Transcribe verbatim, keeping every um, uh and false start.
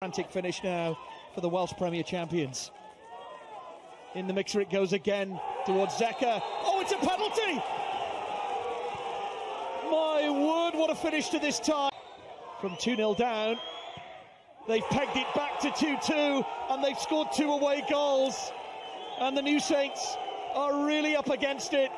Frantic finish now for the Welsh Premier Champions. In the mixer it goes again towards Zeka. Oh, it's a penalty! My word, what a finish to this tie. From two nil down, they've pegged it back to two two, and they've scored two away goals. And the New Saints are really up against it.